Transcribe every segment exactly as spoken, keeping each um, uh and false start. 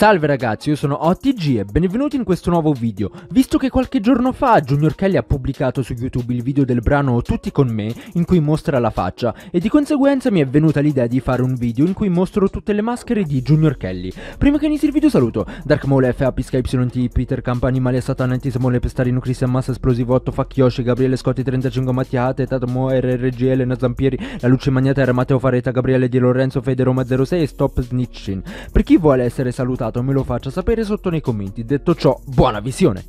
Salve ragazzi, io sono O T G e benvenuti in questo nuovo video. Visto che qualche giorno fa Junior Cally ha pubblicato su YouTube il video del brano Tutti con me, in cui mostra la faccia, e di conseguenza mi è venuta l'idea di fare un video in cui mostro tutte le maschere di Junior Cally. Prima che inizi il video saluto Dark Mole, F A, Pisca, Y T, Peter, Camp, Animale, Satana, Antisemole, Pestarino, Christian Massa, Esplosivo otto, Facchiosci, Gabriele, Scotti, trentacinque, Mattia, Dark Mole, R R G L, Nazampieri, La Luce Magnata, era Matteo Faretta, Gabriele di Lorenzo, Federoma zero sei e Stop Snitchin. Per chi vuole essere salutato me lo faccia sapere sotto nei commenti. Detto ciò, buona visione!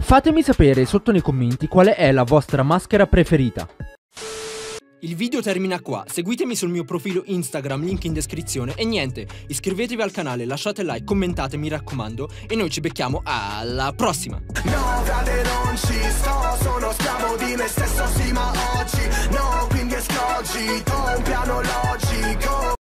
Fatemi sapere sotto nei commenti qual è la vostra maschera preferita. Il video termina qua, seguitemi sul mio profilo Instagram, link in descrizione, e niente, iscrivetevi al canale, lasciate like, commentate, mi raccomando, e noi ci becchiamo alla prossima! No frate, non ci sto, sono schiavo di me stesso sì, ma oggi no, quindi escogito un piano logico.